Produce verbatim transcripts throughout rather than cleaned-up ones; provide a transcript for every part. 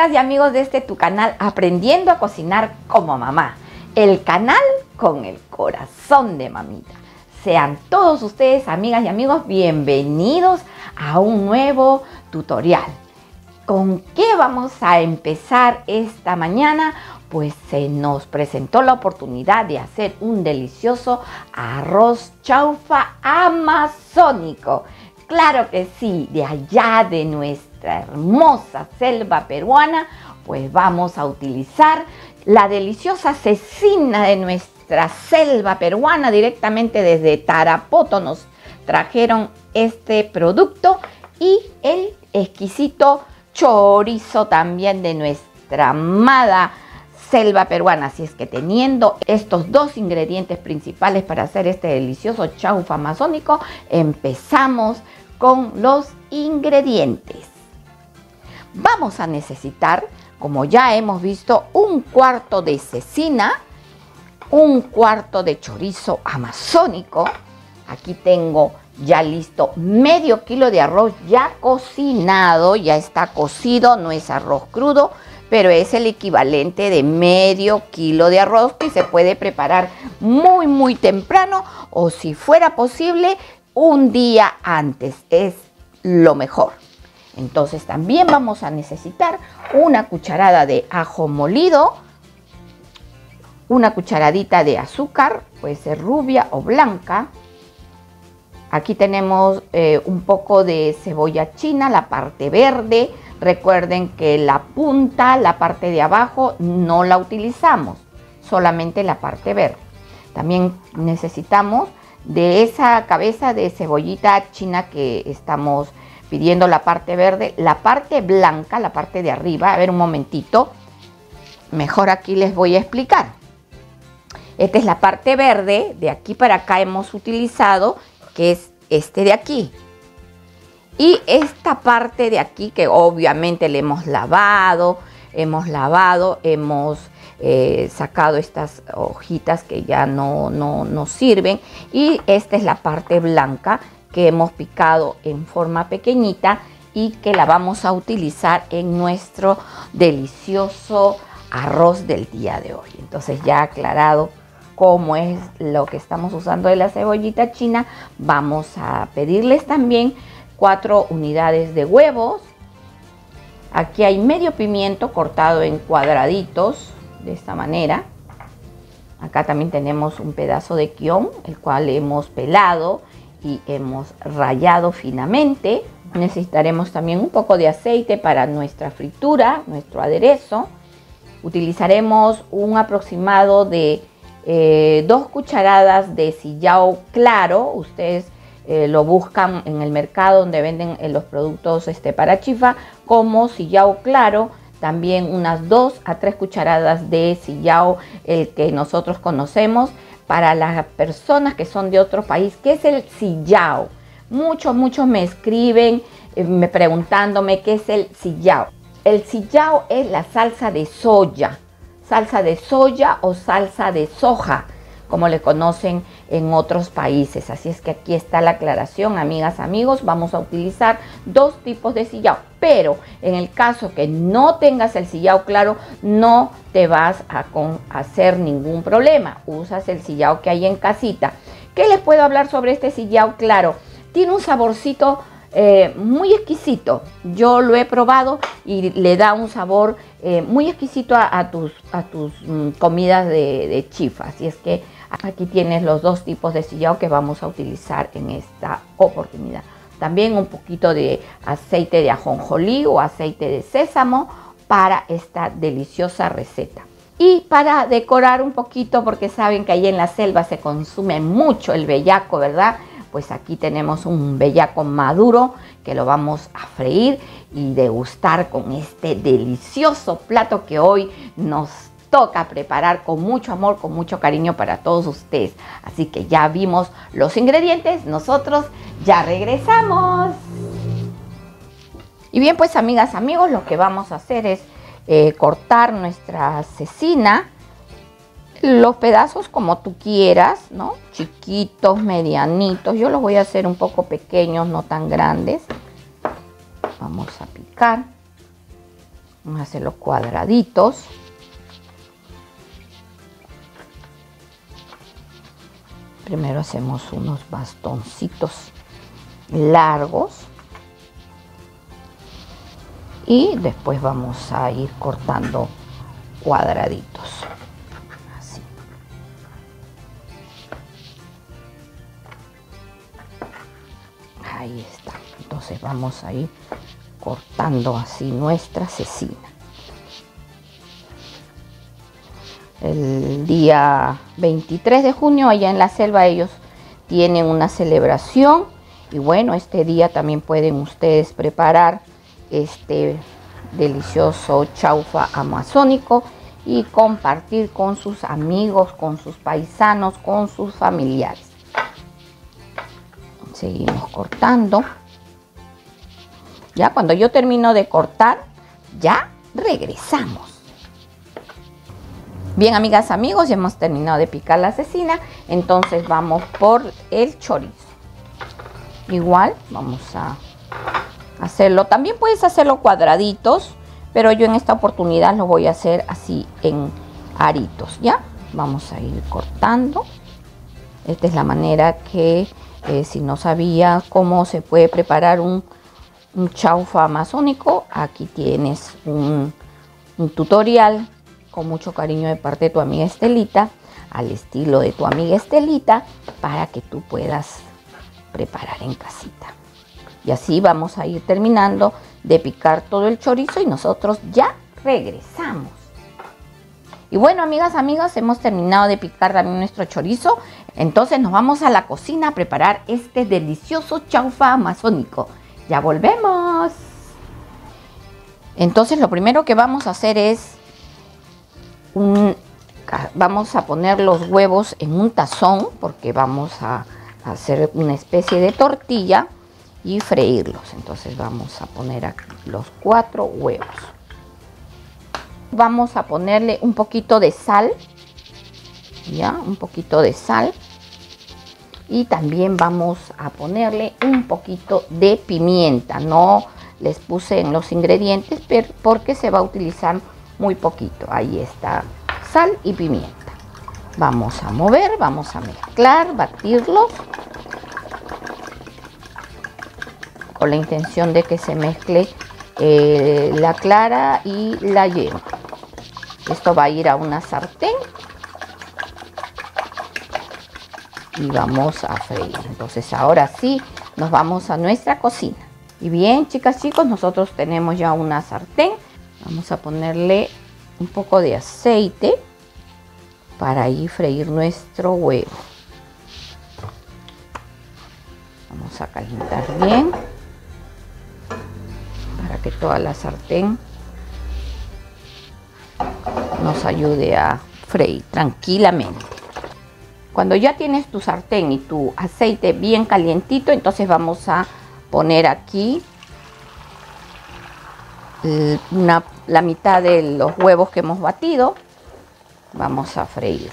amigas y amigos de este tu canal Aprendiendo a Cocinar como Mamá, el canal con el corazón de mamita. Sean todos ustedes, amigas y amigos, bienvenidos a un nuevo tutorial. ¿Con qué vamos a empezar esta mañana? Pues se nos presentó la oportunidad de hacer un delicioso arroz chaufa amazónico. Claro que sí, de allá de nuestra hermosa selva peruana, pues vamos a utilizar la deliciosa cecina de nuestra selva peruana. Directamente desde Tarapoto nos trajeron este producto y el exquisito chorizo también de nuestra amada selva peruana. Así es que teniendo estos dos ingredientes principales para hacer este delicioso chaufa amazónico, empezamos con los ingredientes. Vamos a necesitar, como ya hemos visto, un cuarto de cecina, un cuarto de chorizo amazónico. Aquí tengo ya listo medio kilo de arroz ya cocinado, ya está cocido, no es arroz crudo, pero es el equivalente de medio kilo de arroz que se puede preparar muy muy temprano o, si fuera posible, un día antes. Es lo mejor. Entonces también vamos a necesitar una cucharada de ajo molido, una cucharadita de azúcar, puede ser rubia o blanca. Aquí tenemos eh, un poco de cebolla china, la parte verde. Recuerden que la punta, la parte de abajo, no la utilizamos, solamente la parte verde. También necesitamos de esa cabeza de cebollita china que estamos pidiendo, la parte verde, la parte blanca, la parte de arriba. A ver un momentito, mejor aquí les voy a explicar. Esta es la parte verde, de aquí para acá hemos utilizado, que es este de aquí. Y esta parte de aquí que obviamente le hemos lavado, hemos lavado, hemos eh, sacado estas hojitas que ya no nos no sirven. Y esta es la parte blanca que hemos picado en forma pequeñita y que la vamos a utilizar en nuestro delicioso arroz del día de hoy. Entonces, ya aclarado cómo es lo que estamos usando de la cebollita china, vamos a pedirles también cuatro unidades de huevos. Aquí hay medio pimiento cortado en cuadraditos, de esta manera. Acá también tenemos un pedazo de kion, el cual hemos pelado y hemos rallado finamente. Necesitaremos también un poco de aceite para nuestra fritura, nuestro aderezo. Utilizaremos un aproximado de eh, dos cucharadas de sillao claro. Ustedes Eh, lo buscan en el mercado donde venden eh, los productos este, para chifa, como sillao claro. También unas dos a tres cucharadas de sillao, el que nosotros conocemos, para las personas que son de otro país, que es el sillao. Muchos, muchos me escriben eh, me preguntándome qué es el sillao. El sillao es la salsa de soya, salsa de soya o salsa de soja, como le conocen en otros países. Así es que aquí está la aclaración, amigas, amigos. Vamos a utilizar dos tipos de sillao, pero en el caso que no tengas el sillao claro, no te vas a hacer ningún problema. Usas el sillao que hay en casita. ¿Qué les puedo hablar sobre este sillao claro? Tiene un saborcito eh, muy exquisito. Yo lo he probado y le da un sabor eh, muy exquisito a, a tus, a tus mm, comidas de, de chifa. Así es que aquí tienes los dos tipos de sillao que vamos a utilizar en esta oportunidad. También un poquito de aceite de ajonjolí o aceite de sésamo para esta deliciosa receta. Y para decorar un poquito, porque saben que ahí en la selva se consume mucho el bellaco, ¿verdad? Pues aquí tenemos un bellaco maduro que lo vamos a freír y degustar con este delicioso plato que hoy nos toca preparar con mucho amor, con mucho cariño para todos ustedes. Así que ya vimos los ingredientes, nosotros ya regresamos. Y bien, pues, amigas, amigos, lo que vamos a hacer es eh, cortar nuestra cecina, los pedazos como tú quieras, ¿no? Chiquitos, medianitos. Yo los voy a hacer un poco pequeños, no tan grandes. Vamos a picar. Vamos a hacer los cuadraditos. Primero hacemos unos bastoncitos largos y después vamos a ir cortando cuadraditos. Así. Ahí está. Entonces vamos a ir cortando así nuestra cecina. El día veintitrés de junio allá en la selva ellos tienen una celebración y bueno, este día también pueden ustedes preparar este delicioso chaufa amazónico y compartir con sus amigos, con sus paisanos, con sus familiares. Seguimos cortando. Ya cuando yo termino de cortar, ya regresamos. Bien, amigas, amigos, ya hemos terminado de picar la cecina, entonces vamos por el chorizo. Igual vamos a hacerlo. También puedes hacerlo cuadraditos, pero yo en esta oportunidad lo voy a hacer así en aritos, ¿ya? Vamos a ir cortando. Esta es la manera que, eh, si no sabías cómo se puede preparar un, un chaufa amazónico, aquí tienes un, un tutorial con mucho cariño de parte de tu amiga Estelita, al estilo de tu amiga Estelita, para que tú puedas preparar en casita. Y así vamos a ir terminando de picar todo el chorizo y nosotros ya regresamos. Y bueno, amigas, amigas, hemos terminado de picar también nuestro chorizo. Entonces nos vamos a la cocina a preparar este delicioso chaufa amazónico. ¡Ya volvemos! Entonces lo primero que vamos a hacer es Un, vamos a poner los huevos en un tazón porque vamos a hacer una especie de tortilla y freírlos. Entonces vamos a poner aquí los cuatro huevos. Vamos a ponerle un poquito de sal, ya, un poquito de sal, y también vamos a ponerle un poquito de pimienta. No les puse en los ingredientes pero porque se va a utilizar muy poquito. Ahí está, sal y pimienta. Vamos a mover, vamos a mezclar, batirlo, con la intención de que se mezcle eh, la clara y la yema. Esto va a ir a una sartén y vamos a freír. Entonces ahora sí nos vamos a nuestra cocina. Y bien, chicas, chicos, nosotros tenemos ya una sartén. Vamos a ponerle un poco de aceite para ahí freír nuestro huevo. Vamos a calentar bien para que toda la sartén nos ayude a freír tranquilamente. Cuando ya tienes tu sartén y tu aceite bien calientito, entonces vamos a poner aquí Una, la mitad de los huevos que hemos batido. Vamos a freír.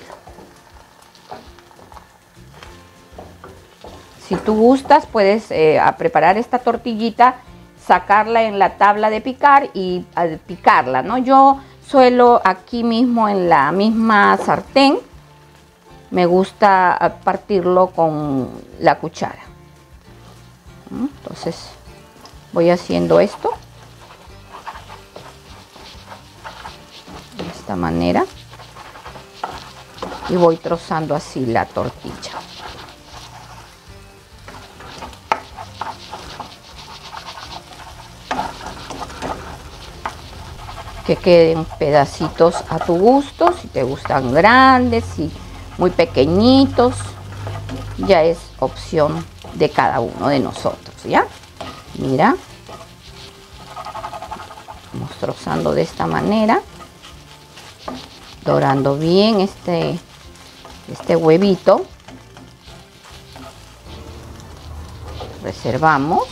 Si tú gustas puedes eh, a preparar esta tortillita, sacarla en la tabla de picar y al picarla, ¿no? Yo suelo aquí mismo en la misma sartén, me gusta partirlo con la cuchara. Entonces voy haciendo esto manera y voy trozando así la tortilla. Que queden pedacitos a tu gusto, si te gustan grandes, si muy pequeñitos, ya es opción de cada uno de nosotros, ¿ya? Mira, vamos trozando de esta manera, dorando bien este, este huevito. Reservamos.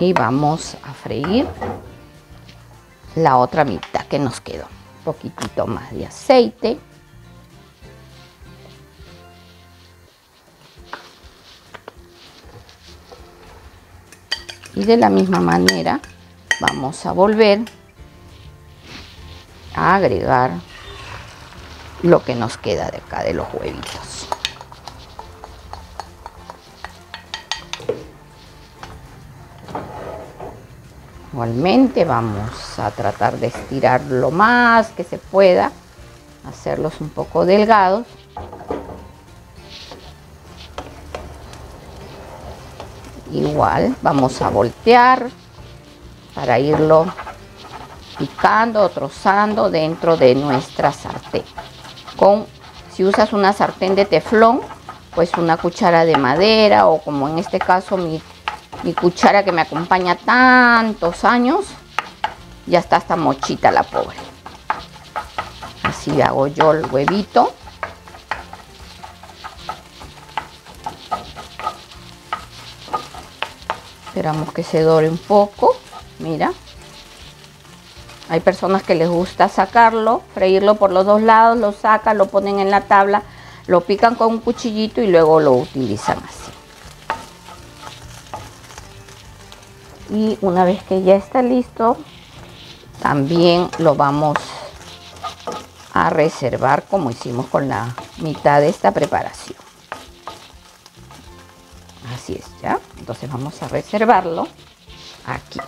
Y vamos a freír la otra mitad que nos quedó. Un poquitito más de aceite. y de la misma manera vamos a volver a agregar lo que nos queda de acá de los huevitos. Igualmente vamos a tratar de estirar lo más que se pueda, hacerlos un poco delgados. Igual vamos a voltear para irlo picando o trozando dentro de nuestra sartén. Con, si usas una sartén de teflón, pues una cuchara de madera, o como en este caso mi, mi cuchara que me acompaña tantos años, ya está hasta mochita la pobre. Así hago yo el huevito. Esperamos que se dore un poco. Mira, hay personas que les gusta sacarlo, freírlo por los dos lados, lo sacan, lo ponen en la tabla, lo pican con un cuchillito y luego lo utilizan así. Y una vez que ya está listo, también lo vamos a reservar, como hicimos con la mitad de esta preparación. Así es, ya. Entonces vamos a reservarlo aquí.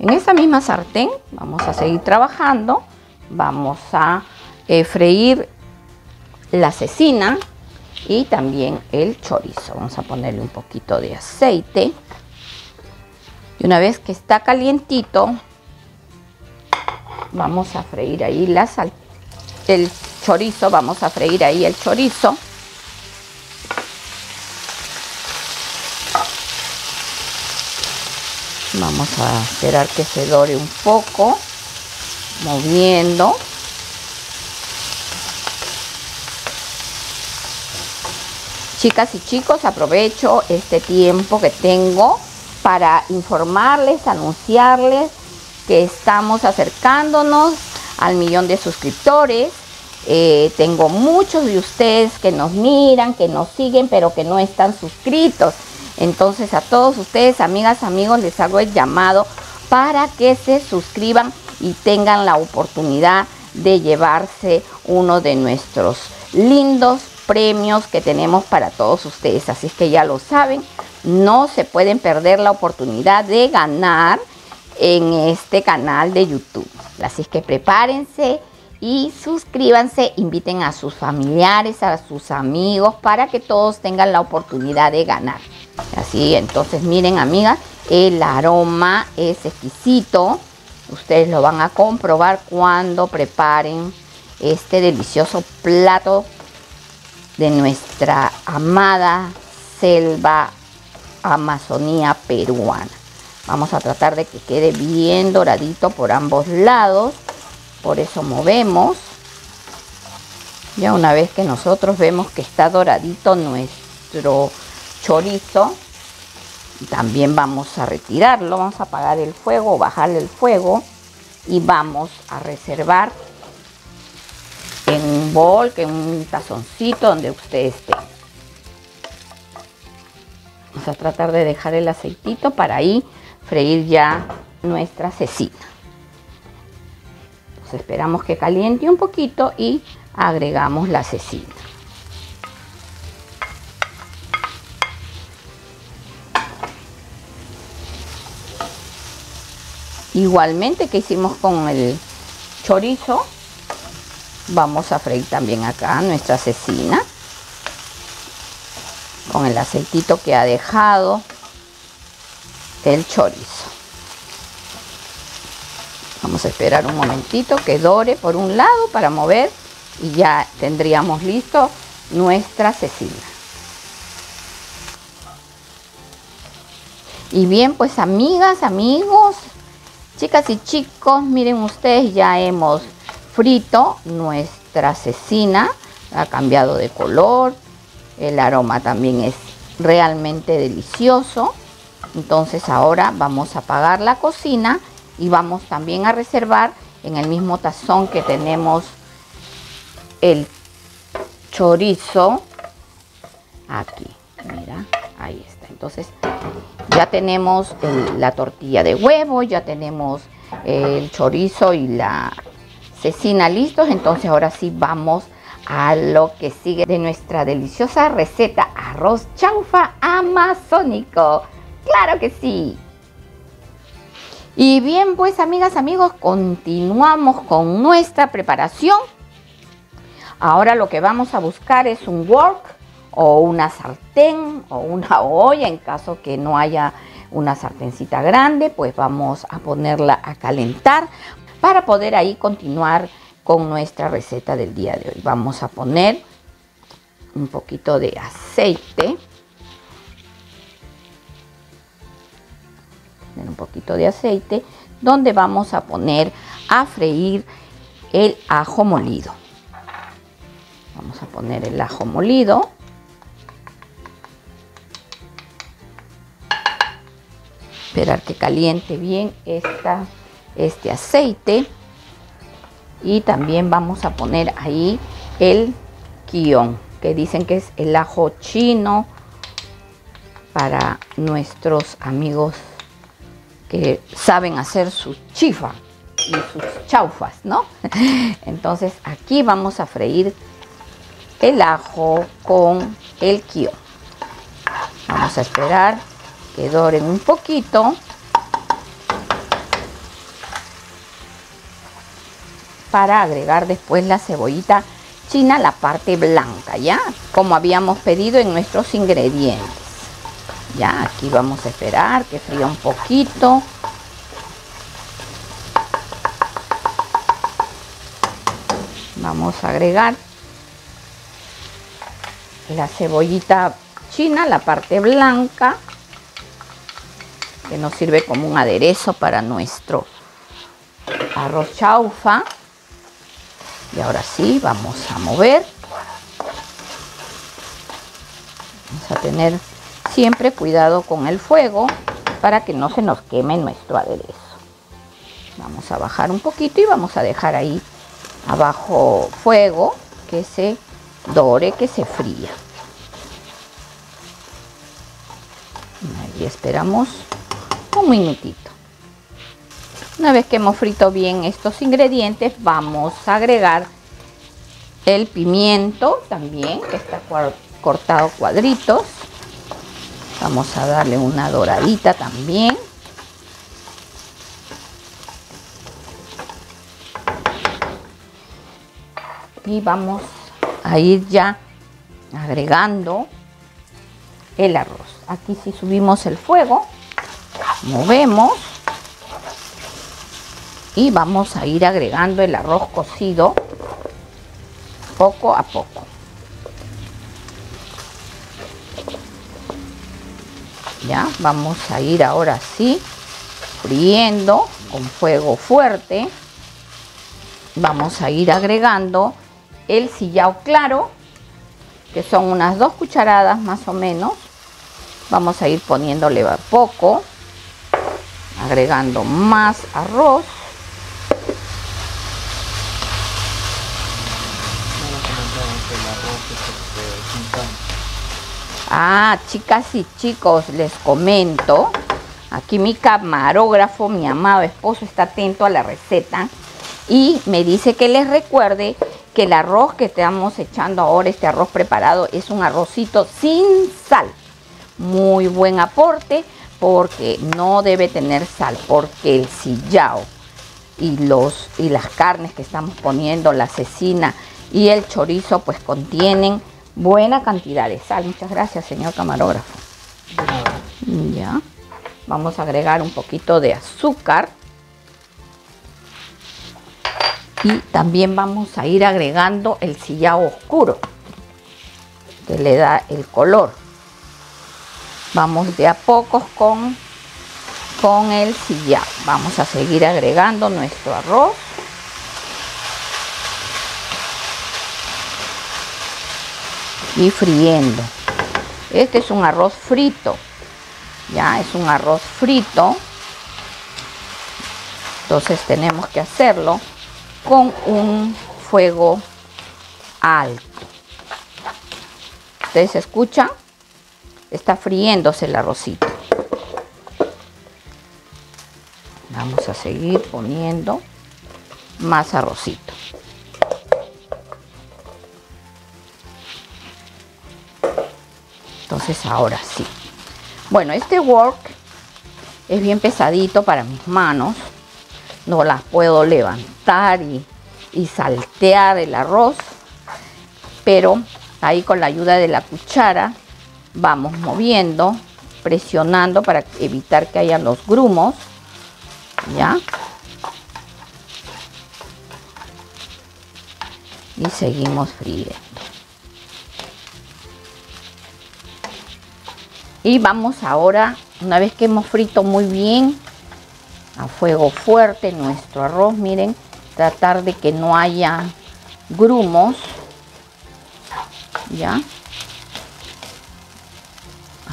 En esa misma sartén vamos a seguir trabajando. Vamos a eh, freír la cecina y también el chorizo. Vamos a ponerle un poquito de aceite. Y una vez que está calientito, vamos a freír ahí la sal el chorizo. Vamos a freír ahí el chorizo. Vamos a esperar que se dore un poco, moviendo. Chicas y chicos, aprovecho este tiempo que tengo para informarles, anunciarles que estamos acercándonos al millón de suscriptores. Eh, tengo muchos de ustedes que nos miran, que nos siguen, pero que no están suscritos. Entonces a todos ustedes, amigas, amigos, les hago el llamado para que se suscriban y tengan la oportunidad de llevarse uno de nuestros lindos premios que tenemos para todos ustedes. Así es que ya lo saben, no se pueden perder la oportunidad de ganar en este canal de YouTube. Así es que prepárense y suscríbanse, inviten a sus familiares, a sus amigos, para que todos tengan la oportunidad de ganar. Así, entonces miren, amigas, el aroma es exquisito. Ustedes lo van a comprobar cuando preparen este delicioso plato de nuestra amada selva Amazonía peruana. Vamos a tratar de que quede bien doradito por ambos lados. Por eso movemos. Ya una vez que nosotros vemos que está doradito nuestro chorizo, también vamos a retirarlo. Vamos a apagar el fuego, bajarle el fuego, y vamos a reservar en un bol, en un tazoncito, donde ustedes estén. Vamos a tratar de dejar el aceitito para ahí freír ya nuestra cecina. Entonces esperamos que caliente un poquito y agregamos la cecina. Igualmente que hicimos con el chorizo, vamos a freír también acá nuestra cecina con el aceitito que ha dejado el chorizo. Vamos a esperar un momentito que dore por un lado para mover, y ya tendríamos listo nuestra cecina. Y bien, pues amigas, amigos, chicas y chicos, miren ustedes, ya hemos frito nuestra cecina, ha cambiado de color, el aroma también es realmente delicioso. Entonces ahora vamos a apagar la cocina y vamos también a reservar en el mismo tazón que tenemos el chorizo aquí. Miren, Entonces ya tenemos el, la tortilla de huevo, ya tenemos el chorizo y la cecina listos. Entonces ahora sí vamos a lo que sigue de nuestra deliciosa receta, arroz chaufa amazónico. ¡Claro que sí! Y bien, pues amigas, amigos, continuamos con nuestra preparación. Ahora lo que vamos a buscar es un wok o una sartén o una olla. En caso que no haya una sartencita grande, pues vamos a ponerla a calentar para poder ahí continuar con nuestra receta del día de hoy. Vamos a poner un poquito de aceite. un poquito de aceite donde vamos a poner a freír el ajo molido. Vamos a poner el ajo molido esperar que caliente bien esta, este aceite, y también vamos a poner ahí el kion, que dicen que es el ajo chino para nuestros amigos que saben hacer sus chifa y sus chaufas, ¿no? Entonces aquí vamos a freír el ajo con el kion. Vamos a esperar que doren un poquito para agregar después la cebollita china, la parte blanca, ¿ya? Como habíamos pedido en nuestros ingredientes. Ya, aquí vamos a esperar que fría un poquito. Vamos a agregar la cebollita china, la parte blanca, que nos sirve como un aderezo para nuestro arroz chaufa. Y ahora sí, vamos a mover. Vamos a tener siempre cuidado con el fuego para que no se nos queme nuestro aderezo. Vamos a bajar un poquito y vamos a dejar ahí abajo fuego que se dore, que se fría. Ahí esperamos un minutito. Una vez que hemos frito bien estos ingredientes, vamos a agregar el pimiento también, que está cortado cuadritos. Vamos a darle una doradita también. Y vamos a ir ya agregando el arroz. Aquí sí subimos el fuego, movemos y vamos a ir agregando el arroz cocido poco a poco. Ya, vamos a ir ahora sí friendo con fuego fuerte. Vamos a ir agregando el sillao claro, que son unas dos cucharadas más o menos. Vamos a ir poniéndole a poco, agregando más arroz. Ah, chicas y chicos, les comento, aquí mi camarógrafo, mi amado esposo, está atento a la receta y me dice que les recuerde que el arroz que estamos echando ahora, este arroz preparado, es un arrocito sin sal. Muy buen aporte, porque no debe tener sal, porque el sillao y, los, y las carnes que estamos poniendo, la cecina y el chorizo, pues contienen buena cantidad de sal. Muchas gracias, señor camarógrafo. Ya. Vamos a agregar un poquito de azúcar. Y también vamos a ir agregando el sillao oscuro, que le da el color. Vamos de a pocos con, con el sillao. Vamos a seguir agregando nuestro arroz. Y friendo. Este es un arroz frito, ya, es un arroz frito, entonces tenemos que hacerlo con un fuego alto. Ustedes escuchan está friéndose el arrocito. Vamos a seguir poniendo más arrocito. Entonces ahora sí. Bueno, este wok es bien pesadito para mis manos. No las puedo levantar y, y saltear el arroz. Pero ahí con la ayuda de la cuchara vamos moviendo, presionando para evitar que hayan los grumos. ¿Ya? Y seguimos friendo. Y vamos ahora, una vez que hemos frito muy bien, a fuego fuerte nuestro arroz, miren, tratar de que no haya grumos, ¿ya?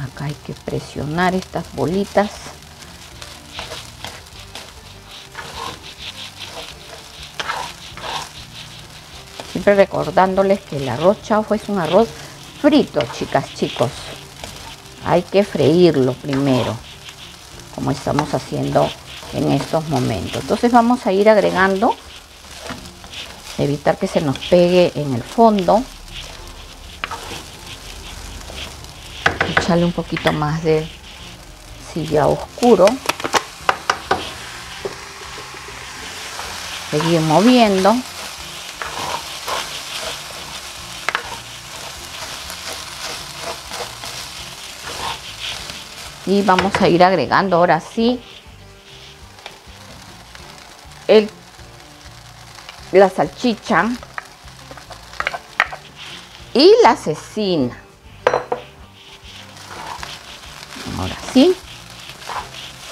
Acá hay que presionar estas bolitas. Siempre recordándoles que el arroz chaufa es un arroz frito, chicas, chicos. Hay que freírlo primero, como estamos haciendo en estos momentos. Entonces vamos a ir agregando, evitar que se nos pegue en el fondo. Echarle un poquito más de silla oscuro. Seguir moviendo. Y vamos a ir agregando ahora sí el, la salchicha y la cecina. Ahora sí,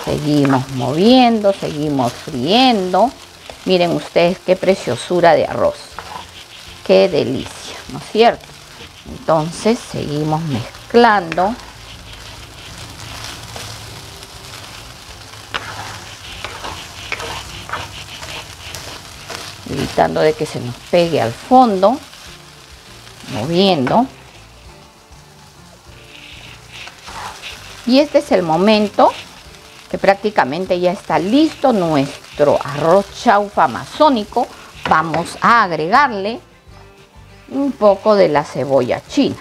seguimos moviendo, seguimos friendo. Miren ustedes qué preciosura de arroz. Qué delicia, ¿no es cierto? Entonces seguimos mezclando. Evitando de que se nos pegue al fondo, moviendo. Y este es el momento que prácticamente ya está listo nuestro arroz chaufa amazónico. Vamos a agregarle un poco de la cebolla china.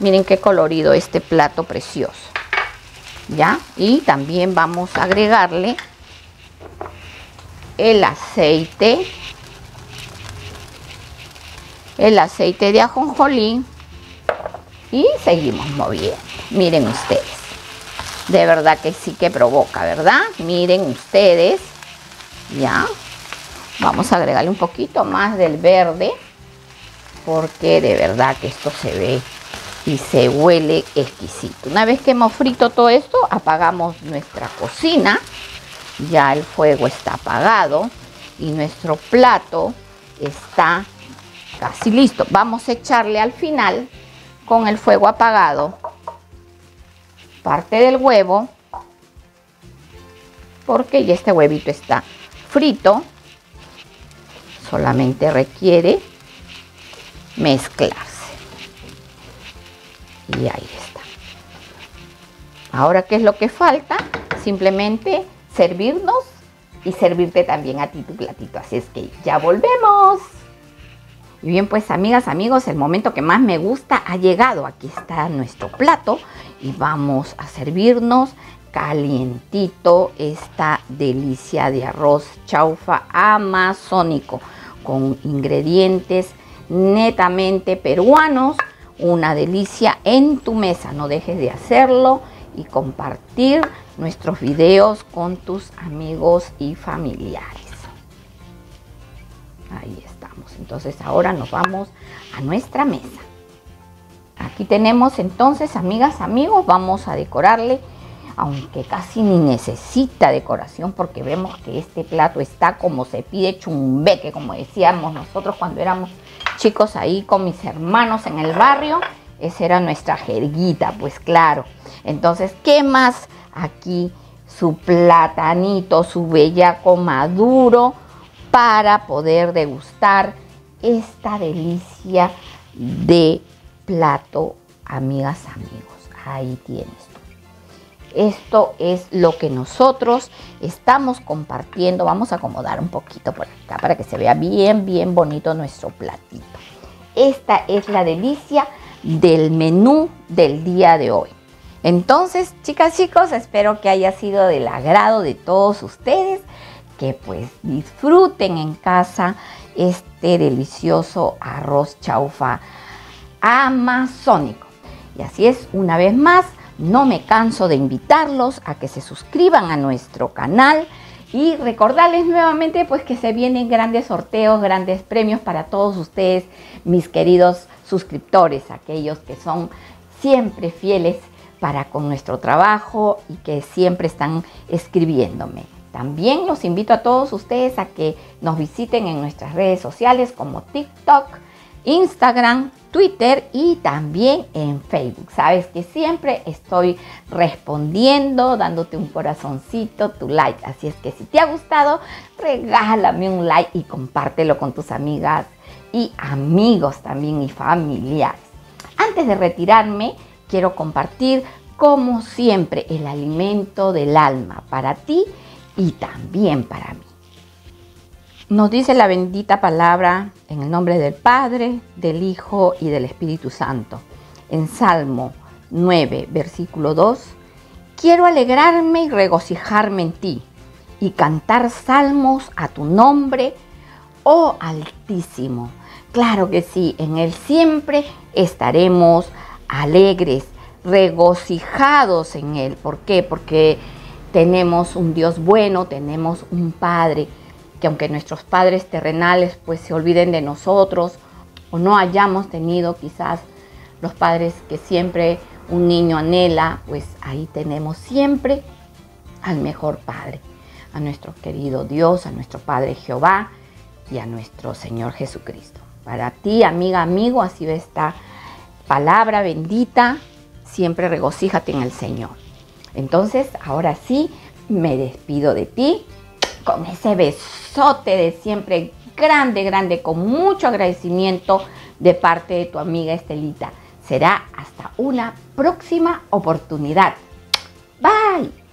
Miren qué colorido este plato precioso. ¿Ya? Y también vamos a agregarle el aceite el aceite de ajonjolí y seguimos moviendo. Miren ustedes, de verdad que sí que provoca, ¿verdad? Miren ustedes, ya vamos a agregarle un poquito más del verde, porque de verdad que esto se ve y se huele exquisito. Una vez que hemos frito todo esto, apagamos nuestra cocina. Ya el fuego está apagado y nuestro plato está casi listo. Vamos a echarle al final, con el fuego apagado, parte del huevo, porque ya este huevito está frito, solamente requiere mezclarse. Y ahí está. Ahora, ¿qué es lo que falta? Simplemente servirnos y servirte también a ti tu platito. Así es que ya volvemos. Y bien, pues, amigas, amigos, el momento que más me gusta ha llegado. Aquí está nuestro plato y vamos a servirnos calientito esta delicia de arroz chaufa amazónico con ingredientes netamente peruanos. Una delicia en tu mesa. No dejes de hacerlo y compartir nuestros videos con tus amigos y familiares. Ahí estamos. Entonces ahora nos vamos a nuestra mesa. Aquí tenemos entonces, amigas, amigos, vamos a decorarle, aunque casi ni necesita decoración, porque vemos que este plato está como se pide, chumbeque, como decíamos nosotros cuando éramos chicos ahí con mis hermanos en el barrio. Esa era nuestra jerguita, pues claro. Entonces, ¿qué más? Aquí su platanito, su bellaco maduro, para poder degustar esta delicia de plato amigas, amigos, ahí tienes tú. Esto es lo que nosotros estamos compartiendo. Vamos a acomodar un poquito por acá para que se vea bien, bien bonito nuestro platito. Esta es la delicia del menú del día de hoy. Entonces, chicas, chicos, espero que haya sido del agrado de todos ustedes. Que pues disfruten en casa este delicioso arroz chaufa amazónico. Y así es, una vez más, no me canso de invitarlos a que se suscriban a nuestro canal y recordarles nuevamente pues que se vienen grandes sorteos, grandes premios para todos ustedes, mis queridos suscriptores, aquellos que son siempre fieles para con nuestro trabajo y que siempre están escribiéndome. También los invito a todos ustedes a que nos visiten en nuestras redes sociales como TikTok, Instagram, Twitter y también en Facebook. Sabes que siempre estoy respondiendo, dándote un corazoncito, tu like. Así es que si te ha gustado, regálame un like y compártelo con tus amigas y amigos también y familiares. Antes de retirarme, quiero compartir, como siempre, el alimento del alma para ti y también para mí. Nos dice la bendita palabra en el nombre del Padre, del Hijo y del Espíritu Santo. En Salmo nueve, versículo dos, quiero alegrarme y regocijarme en ti y cantar salmos a tu nombre, oh Altísimo. Claro que sí, en Él siempre estaremos alegres, regocijados en Él. ¿Por qué? Porque tenemos un Dios bueno, tenemos un Padre que aunque nuestros padres terrenales pues se olviden de nosotros o no hayamos tenido quizás los padres que siempre un niño anhela, pues ahí tenemos siempre al mejor Padre, a nuestro querido Dios, a nuestro Padre Jehová y a nuestro Señor Jesucristo. Para ti, amiga, amigo, así va esta palabra bendita, siempre regocíjate en el Señor. Entonces, ahora sí, me despido de ti con ese besote de siempre grande, grande, con mucho agradecimiento de parte de tu amiga Estelita. Será hasta una próxima oportunidad. Bye.